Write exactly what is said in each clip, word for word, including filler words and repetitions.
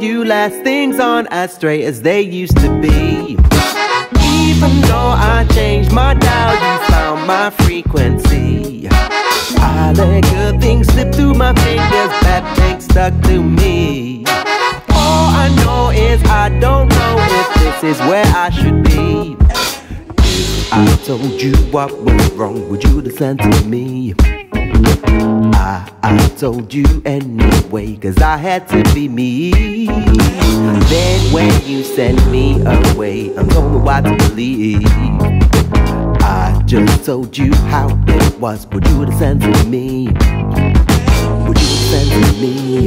You last, things aren't as straight as they used to be. Even though I changed my dial, you found my frequency. I let good things slip through my fingers, bad things stuck to me. All I know is I don't know if this is where I should be. If I told you what was wrong, would you listen to me? I, I told you anyway, cause I had to be me. Then when you send me away, I'm going what to believe. I just told you how it was, would you listen to me? Would you listen to me?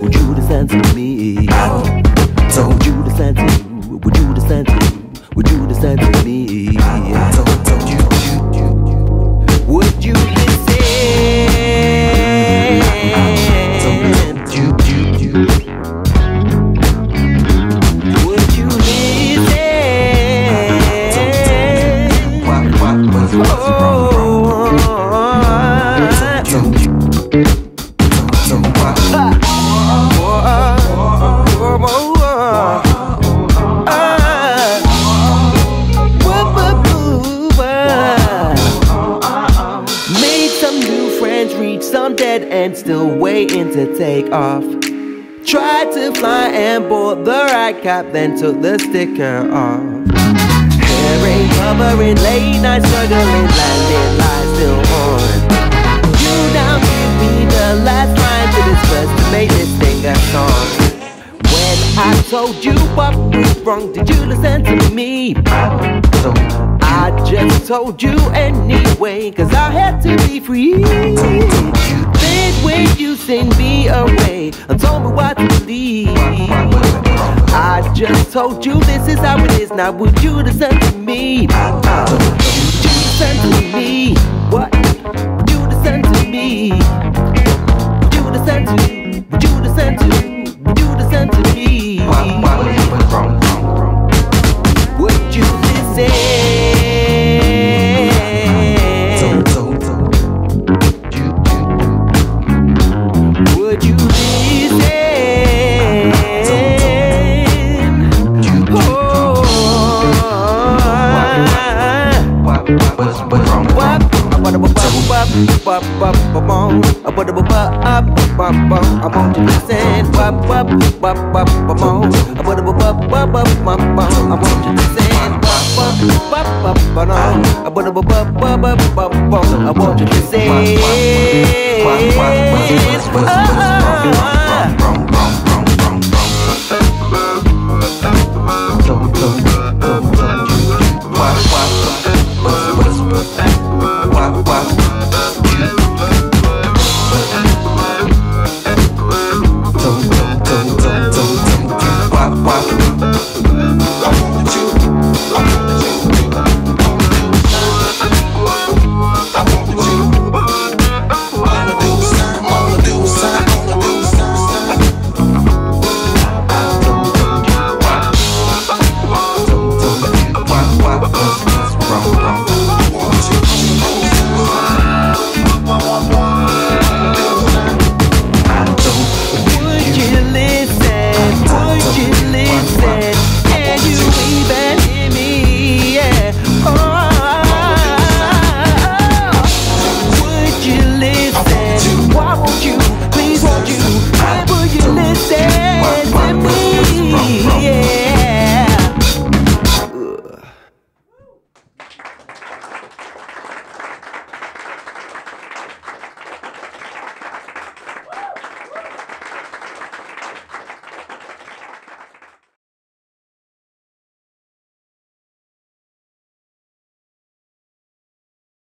Would you listen to me? I told you to send to you, would you listen to you? Would you listen to me? I told you, would you listen? And still waiting to take off. Tried to fly and board the right cap, then took the sticker off. Hair ain't covering, late night struggling, landing lies still on. You now give me the last line to this verse to make this thing a song. When I told you what was wrong, did you listen to me? I just told you anyway, cause I had to be free. When you send me away, and told me what to believe, I just told you this is how it is. Now would you listen to me? Uh, would you listen to me? What? Would you listen to me? Would you listen to? Would you listen to? Would you listen to me? Would you listen? Bop bop bop bop bop bop bop bop bop. I want you to listen. Bop bop bop bop bop bop bop bop bop bop bop. I want you to listen. Bop bop bop bop bop bop bop bop bop bop. I want you to listen. Would you listen?